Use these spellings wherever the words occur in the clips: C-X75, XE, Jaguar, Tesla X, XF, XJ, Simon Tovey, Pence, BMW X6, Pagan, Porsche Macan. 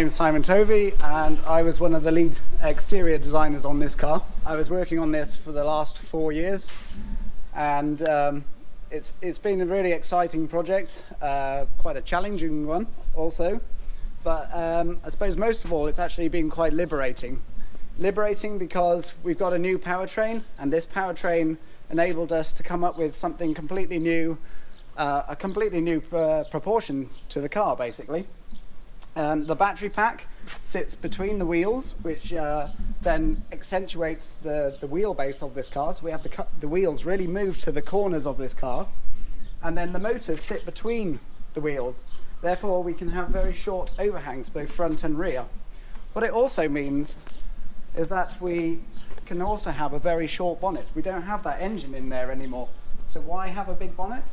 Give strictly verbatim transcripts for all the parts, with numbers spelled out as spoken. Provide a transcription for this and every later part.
name's Simon Tovey and I was one of the lead exterior designers on this car. I was working on this for the last four years and um, it's, it's been a really exciting project, uh, quite a challenging one also, but um, I suppose most of all it's actually been quite liberating. Liberating because we've got a new powertrain, and this powertrain enabled us to come up with something completely new, uh, a completely new uh, proportion to the car basically. Um, the battery pack sits between the wheels, which uh, then accentuates the, the wheelbase of this car, so we have the, the wheels really move to the corners of this car, and then the motors sit between the wheels, therefore we can have very short overhangs both front and rear. What it also means is that we can also have a very short bonnet. We don't have that engine in there anymore, so why have a big bonnet?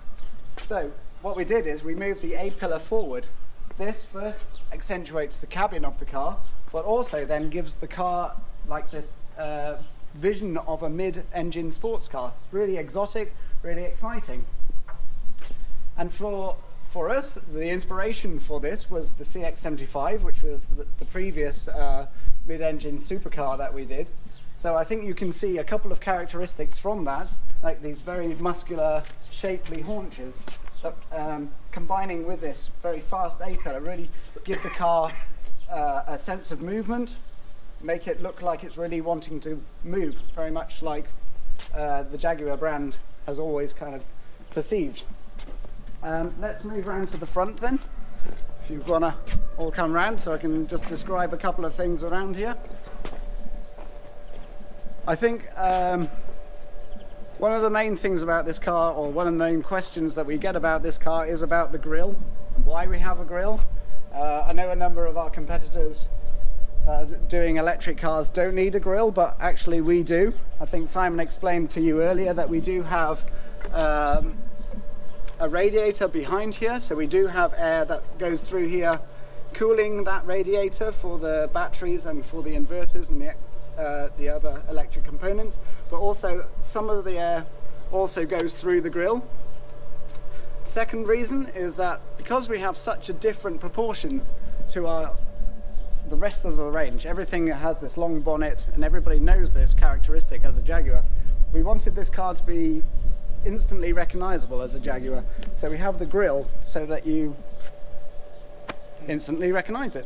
So what we did is we moved the A-pillar forward. This first accentuates the cabin of the car, but also then gives the car like this uh, vision of a mid-engine sports car. Really exotic, really exciting. And for, for us, the inspiration for this was the C X seventy-five, which was the, the previous uh, mid-engine supercar that we did. So I think you can see a couple of characteristics from that, like these very muscular, shapely haunches. That, um, combining with this very fast A-pillar really give the car uh, a sense of movement, make it look like it's really wanting to move, very much like uh, the Jaguar brand has always kind of perceived. Um, let's move round to the front then, if you want to all come round, so I can just describe a couple of things around here. I think um, one of the main things about this car, or one of the main questions that we get about this car, is about the grille. Why we have a grille. Uh, I know a number of our competitors uh, doing electric cars don't need a grille, but actually we do. I think Simon explained to you earlier that we do have um, a radiator behind here, so we do have air that goes through here, cooling that radiator for the batteries and for the inverters and the Uh, the other electric components, but also some of the air also goes through the grille. Second reason is that because we have such a different proportion to our the rest of the range, everything that has this long bonnet, and everybody knows this characteristic as a Jaguar, we wanted this car to be instantly recognizable as a Jaguar, so we have the grille so that you instantly recognize it.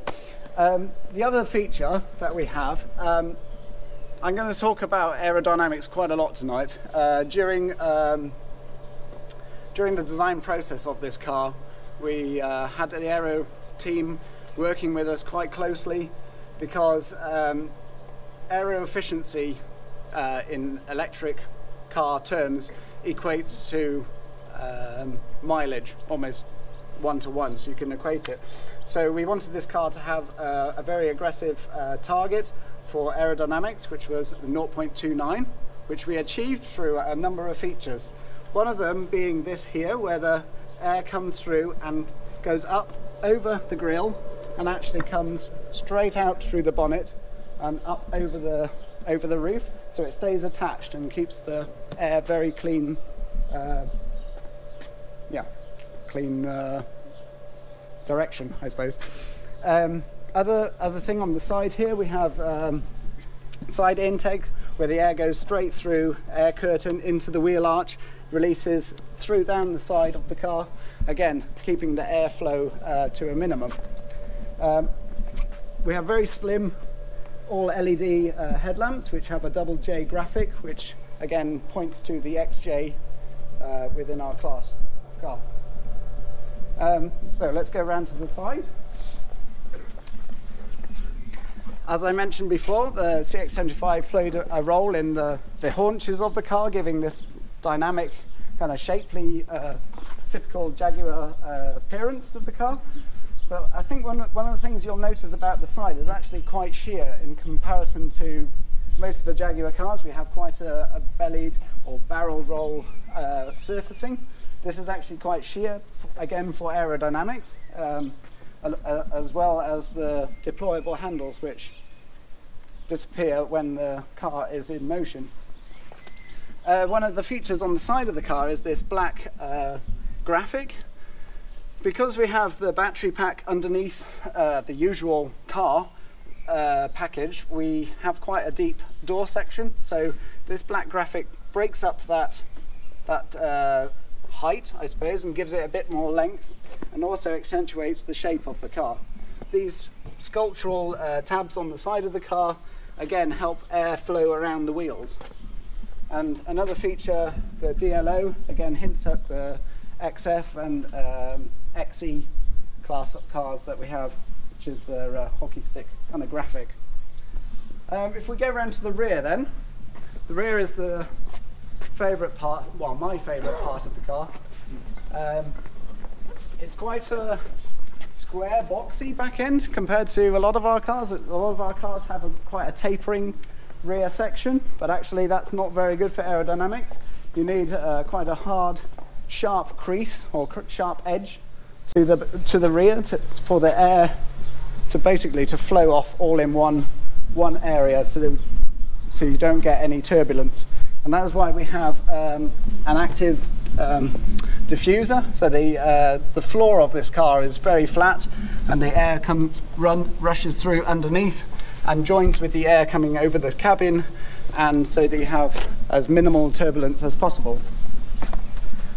Um, the other feature that we have, um, I'm going to talk about aerodynamics quite a lot tonight. Uh, during, um, during the design process of this car, we uh, had the aero team working with us quite closely, because um, aero efficiency uh, in electric car terms equates to um, mileage, almost one to one, so you can equate it. So we wanted this car to have uh, a very aggressive uh, target for aerodynamics, which was zero point two nine, which we achieved through a number of features. One of them being this here, where the air comes through and goes up over the grille and actually comes straight out through the bonnet and up over the over the roof, so it stays attached and keeps the air very clean. Uh, yeah, clean. Uh, direction, I suppose. Um, other, other thing on the side here, we have um, side intake, where the air goes straight through air curtain into the wheel arch, releases through down the side of the car, again keeping the airflow uh, to a minimum. Um, we have very slim all L E D uh, headlamps, which have a double J graphic, which again points to the X J uh, within our class of car. Um, so let's go around to the side. As I mentioned before, the C X seventy-five played a, a role in the, the haunches of the car, giving this dynamic, kind of shapely, uh, typical Jaguar uh, appearance of the car. But I think one, one of the things you'll notice about the side is actually quite sheer in comparison to most of the Jaguar cars. We have quite a, a bellied or barrel roll uh, surfacing. This is actually quite sheer, again for aerodynamics, um, as well as the deployable handles, which disappear when the car is in motion. Uh, one of the features on the side of the car is this black uh, graphic. because we have the battery pack underneath uh, the usual car uh, package, we have quite a deep door section. So this black graphic breaks up that, that uh, height, I suppose, and gives it a bit more length, and also accentuates the shape of the car. These sculptural uh, tabs on the side of the car again help airflow around the wheels. And another feature, the D L O, again hints at the X F and um, X E class of cars that we have, which is their uh, hockey stick kind of graphic. Um, if we go around to the rear then, the rear is the favourite part, well my favourite part of the car. Um, it's quite a square boxy back end compared to a lot of our cars. A lot of our cars have a, quite a tapering rear section, but actually that's not very good for aerodynamics. You need uh, quite a hard sharp crease or sharp edge to the to the rear to, for the air to basically to flow off all in one one area, so that, so you don't get any turbulence. And that's why we have um, an active um, diffuser, so the uh, the floor of this car is very flat and the air comes run rushes through underneath and joins with the air coming over the cabin, and so that you have as minimal turbulence as possible.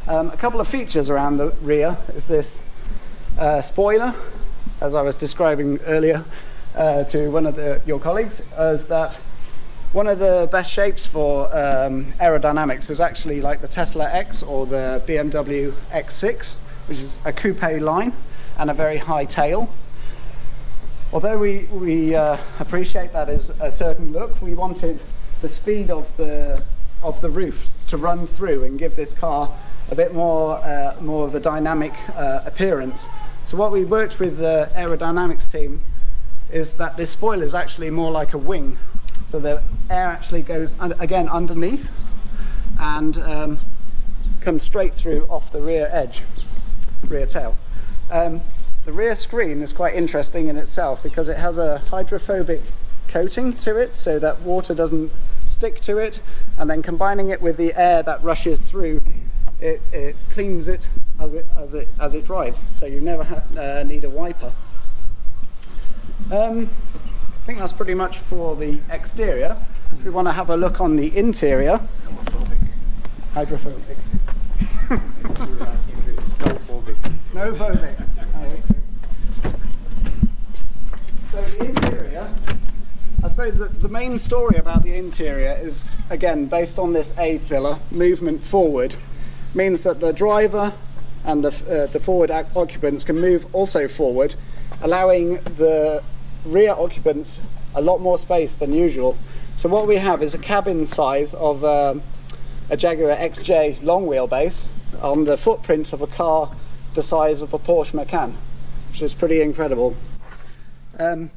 Um, a couple of features around the rear is this uh, spoiler, as I was describing earlier uh, to one of the, your colleagues, is that one of the best shapes for um, aerodynamics is actually like the Tesla X or the B M W X six, which is a coupe line and a very high tail. Although we, we uh, appreciate that as a certain look, we wanted the speed of the, of the roof to run through and give this car a bit more, uh, more of a dynamic uh, appearance. So what we worked with the aerodynamics team is that this spoiler is actually more like a wing. So the air actually goes, un again, underneath and um, comes straight through off the rear edge, rear tail. Um, The rear screen is quite interesting in itself because it has a hydrophobic coating to it so that water doesn't stick to it, and then combining it with the air that rushes through, it, it cleans it as it, as it as it drives, so you never ha uh, need a wiper. Um, I think that's pretty much for the exterior. If we want to have a look on the interior. It's hydrophobic. Hydrophobic. You were asking if it's snowphobic. Snowphobic. So the interior, I suppose that the main story about the interior is, again, based on this A-pillar, movement forward, means that the driver and the, uh, the forward occupants can move also forward, allowing the rear occupants a lot more space than usual. So what we have is a cabin size of um, a Jaguar X J long wheelbase on the footprint of a car the size of a Porsche Macan, which is pretty incredible. Um,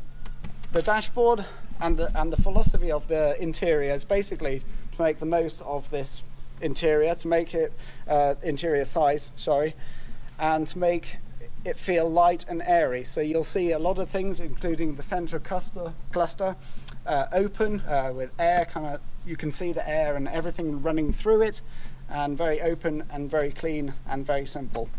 the dashboard and the, and the philosophy of the interior is basically to make the most of this interior, to make it uh, interior size, sorry, and to make it feel light and airy. So you'll see a lot of things, including the central cluster, cluster uh, open uh, with air, kind of you can see the air and everything running through it, and very open and very clean and very simple.